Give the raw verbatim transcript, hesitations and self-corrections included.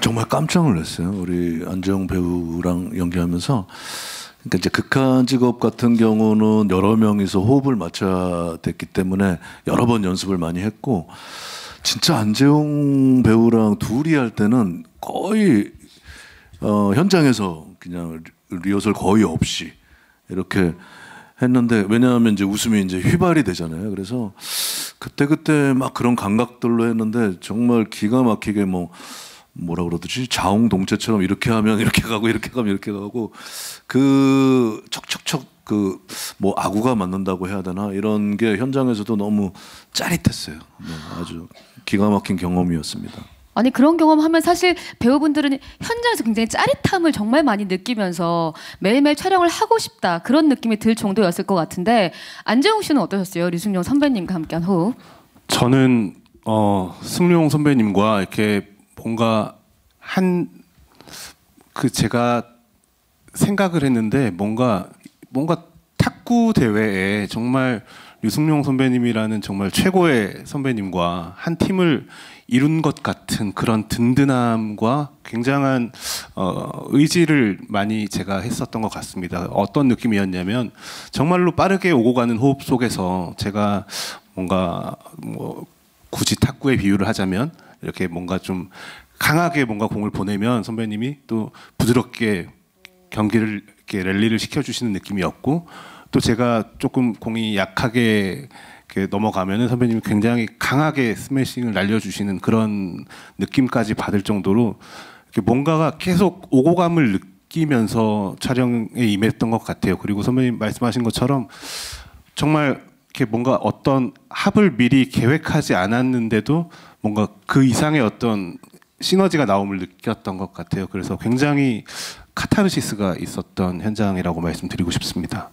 정말 깜짝 놀랐어요. 우리 안재홍 배우랑 연기하면서. 그러니까 이제 극한 직업 같은 경우는 여러 명이서 호흡을 맞춰야 됐기 때문에 여러 번 연습을 많이 했고, 진짜 안재홍 배우랑 둘이 할 때는 거의 어, 현장에서 그냥 리허설 거의 없이 이렇게 했는데, 왜냐하면 이제 웃음이 이제 휘발이 되잖아요. 그래서 그때그때 막 그런 감각들로 했는데 정말 기가 막히게 뭐 뭐라 그러듯이 자웅동체처럼 이렇게 하면 이렇게 가고 이렇게 가면 이렇게 가고, 그 척척척 그 뭐 아구가 맞는다고 해야 되나, 이런 게 현장에서도 너무 짜릿했어요. 아주 기가 막힌 경험이었습니다. 아니, 그런 경험하면 사실 배우분들은 현장에서 굉장히 짜릿함을 정말 많이 느끼면서 매일매일 촬영을 하고 싶다, 그런 느낌이 들 정도였을 것 같은데, 안재홍 씨는 어떠셨어요? 류승룡 선배님과 함께한 호흡. 저는 어, 승룡 선배님과 이렇게 뭔가 한 그 제가 생각을 했는데, 뭔가 뭔가 탁구 대회에 정말 류승룡 선배님이라는 정말 최고의 선배님과 한 팀을 이룬 것 같은 그런 든든함과 굉장한 어, 의지를 많이 제가 했었던 것 같습니다. 어떤 느낌이었냐면 정말로 빠르게 오고 가는 호흡 속에서 제가 뭔가 뭐 굳이 탁구의 비유를 하자면 이렇게 뭔가 좀 강하게 뭔가 공을 보내면 선배님이 또 부드럽게 경기를 이렇게 랠리를 시켜주시는 느낌이었고, 또 제가 조금 공이 약하게 이렇게 넘어가면은 선배님이 굉장히 강하게 스매싱을 날려주시는 그런 느낌까지 받을 정도로 이렇게 뭔가가 계속 오고감을 느끼면서 촬영에 임했던 것 같아요. 그리고 선배님 말씀하신 것처럼 정말 이렇게 뭔가 어떤 합을 미리 계획하지 않았는데도 뭔가 그 이상의 어떤 시너지가 나옴을 느꼈던 것 같아요. 그래서 굉장히 카타르시스가 있었던 현장이라고 말씀드리고 싶습니다.